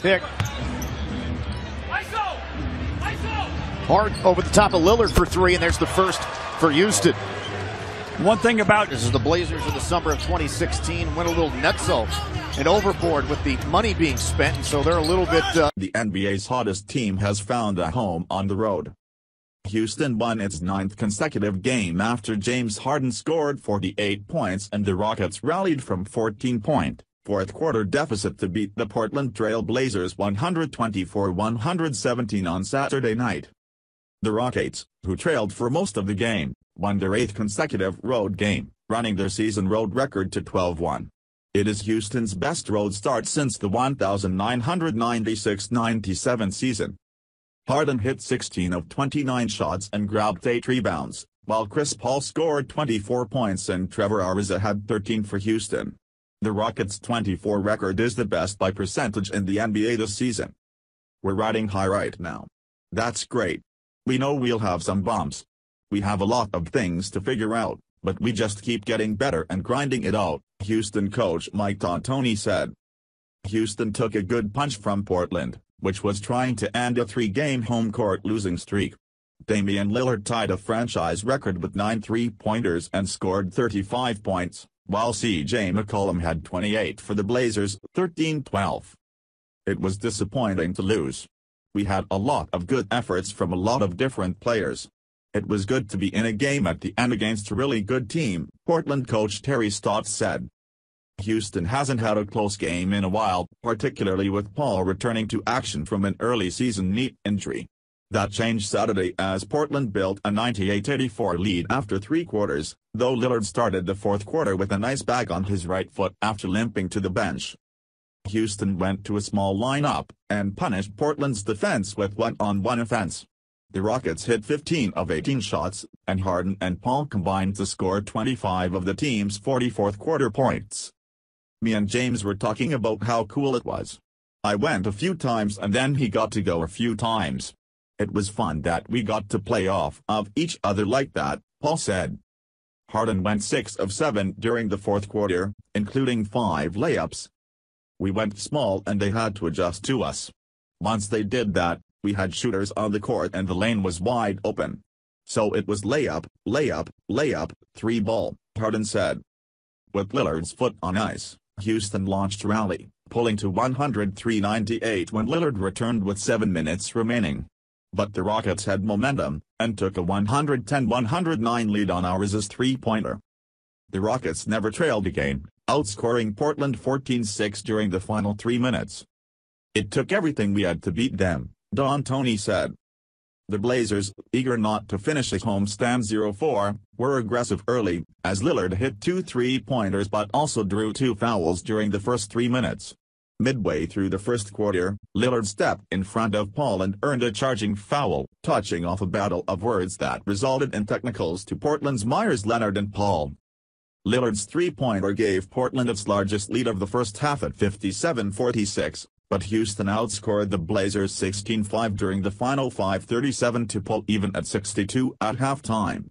Pick. Hard over the top of Lillard for three, and there's the first for Houston. One thing about this is the Blazers in the summer of 2016 went a little nutso and overboard with the money being spent, and so they're a little bit... The NBA's hottest team has found a home on the road. Houston won its 9th consecutive game after James Harden scored 48 points and the Rockets rallied from 14-point, fourth-quarter deficit to beat the Portland Trail Blazers 124-117 on Saturday night. The Rockets, who trailed for most of the game, won their 8th consecutive road game, running their season road record to 12-1. It is Houston's best road start since the 1996-97 season. Harden hit 16 of 29 shots and grabbed 8 rebounds, while Chris Paul scored 24 points and Trevor Ariza had 13 for Houston. The Rockets' 24 record is the best by percentage in the NBA this season. We're riding high right now. That's great. We know we'll have some bumps. We have a lot of things to figure out, but we just keep getting better and grinding it out, Houston coach Mike D'Antoni said. Houston took a good punch from Portland, which was trying to end a 3-game home court losing streak. Damian Lillard tied a franchise record with 9 three-pointers and scored 35 points, while CJ McCollum had 28 for the Blazers, 13-12. It was disappointing to lose. We had a lot of good efforts from a lot of different players. It was good to be in a game at the end against a really good team, Portland coach Terry Stott said. Houston hasn't had a close game in a while, particularly with Paul returning to action from an early season knee injury. That changed Saturday as Portland built a 98-84 lead after 3 quarters, though Lillard started the 4th quarter with an ice bag on his right foot after limping to the bench. Houston went to a small lineup and punished Portland's defense with one-on-one offense. The Rockets hit 15 of 18 shots, and Harden and Paul combined to score 25 of the team's 44th quarter points. Me and James were talking about how cool it was. I went a few times and then he got to go a few times. It was fun that we got to play off of each other like that, Paul said. Harden went 6 of 7 during the 4th quarter, including 5 layups. We went small and they had to adjust to us. Once they did that, we had shooters on the court and the lane was wide open. So it was layup, layup, layup, 3-ball, Harden said. With Lillard's foot on ice, Houston launched a rally, pulling to 103-98 when Lillard returned with 7 minutes remaining. But the Rockets had momentum, and took a 110-109 lead on Ariza's three-pointer. The Rockets never trailed again, outscoring Portland 14-6 during the final 3 minutes. It took everything we had to beat them, D'Antoni said. The Blazers, eager not to finish a homestand 0-4, were aggressive early, as Lillard hit 2 three-pointers but also drew 2 fouls during the first 3 minutes. Midway through the first quarter, Lillard stepped in front of Paul and earned a charging foul, touching off a battle of words that resulted in technicals to Portland's Myers Leonard and Paul. Lillard's three-pointer gave Portland its largest lead of the first half at 57-46. But Houston outscored the Blazers 16-5 during the final 5:37 to Paul even at 62 at halftime.